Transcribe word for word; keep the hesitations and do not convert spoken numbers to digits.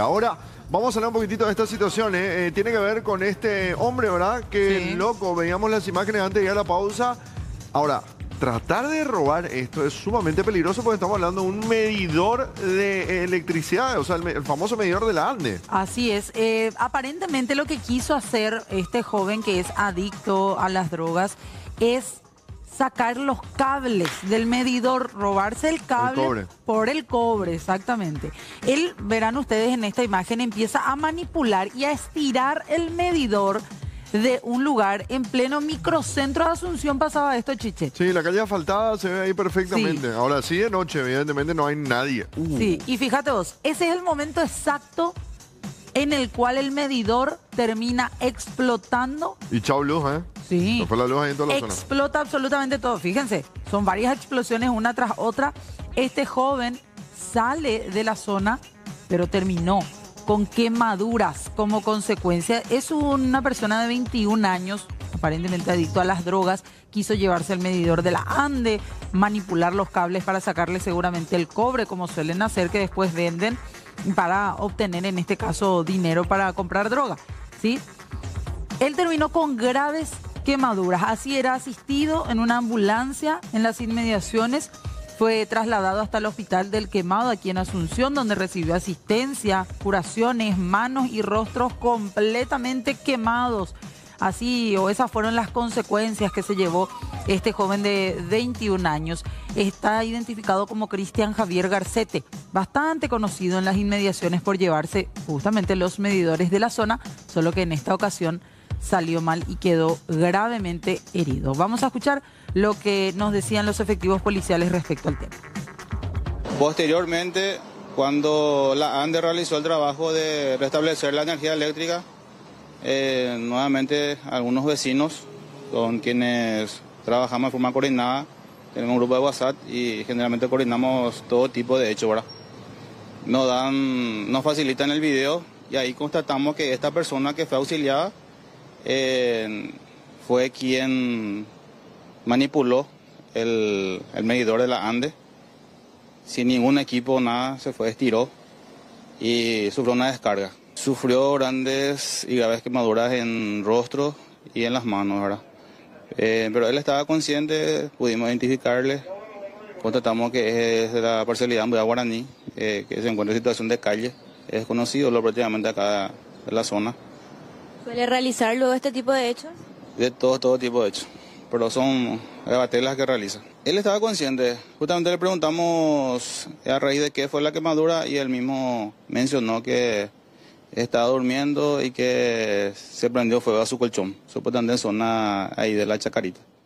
Ahora vamos a hablar un poquitito de esta situación, ¿eh? Eh, tiene que ver con este hombre, ¿verdad? Que sí. Loco, veíamos las imágenes antes de ir a la pausa. Ahora, tratar de robar esto es sumamente peligroso porque estamos hablando de un medidor de electricidad, o sea, el, el famoso medidor de la ANDE. Así es. Eh, aparentemente lo que quiso hacer este joven que es adicto a las drogas es sacar los cables del medidor, robarse el cable el cobre. por el cobre, exactamente. Él, verán ustedes en esta imagen, empieza a manipular y a estirar el medidor de un lugar en pleno microcentro de Asunción. Pasaba esto, Chiche. Sí, la calle asfaltada se ve ahí perfectamente. Sí. Ahora sí, de noche, evidentemente no hay nadie. Uh. Sí, y fíjate vos, ese es el momento exacto en el cual el medidor termina explotando. Y chau luz, ¿eh? Sí. No fue la luz ahí en toda la zona. Explota absolutamente todo. Fíjense, son varias explosiones una tras otra. Este joven sale de la zona, pero terminó con quemaduras como consecuencia. Es una persona de veintiún años, aparentemente adicto a las drogas, quiso llevarse el medidor de la ANDE, manipular los cables para sacarle seguramente el cobre, como suelen hacer, que después venden para obtener, en este caso, dinero para comprar droga, ¿sí? Él terminó con graves quemaduras, así era asistido en una ambulancia en las inmediaciones, fue trasladado hasta el hospital del Quemado aquí en Asunción, donde recibió asistencia, curaciones, manos y rostros completamente quemados. Así, o esas fueron las consecuencias que se llevó este joven de veintiún años. Está identificado como Cristian Javier Garcete, bastante conocido en las inmediaciones por llevarse justamente los medidores de la zona, solo que en esta ocasión salió mal y quedó gravemente herido. Vamos a escuchar lo que nos decían los efectivos policiales respecto al tema. Posteriormente, cuando la ANDE realizó el trabajo de restablecer la energía eléctrica, eh, nuevamente algunos vecinos con quienes trabajamos de forma coordinada, tenemos un grupo de WhatsApp y generalmente coordinamos todo tipo de hechos, ¿verdad? Nos dan, nos facilitan el video y ahí constatamos que esta persona que fue auxiliada Eh, fue quien manipuló el, el medidor de la ANDE sin ningún equipo, nada, se fue, estiró y sufrió una descarga. Sufrió grandes y graves quemaduras en rostro y en las manos, ¿verdad? Eh, pero él estaba consciente, pudimos identificarle, constatamos que es de la parcialidad Mbya Guaraní, eh, que se encuentra en situación de calle, es conocido lo prácticamente acá de la zona. ¿Suele realizar luego este tipo de hechos? De todo, todo tipo de hechos, pero son las que realiza. Él estaba consciente, justamente le preguntamos a raíz de qué fue la quemadura y él mismo mencionó que estaba durmiendo y que se prendió fuego a su colchón, supuestamente en zona ahí de la Chacarita.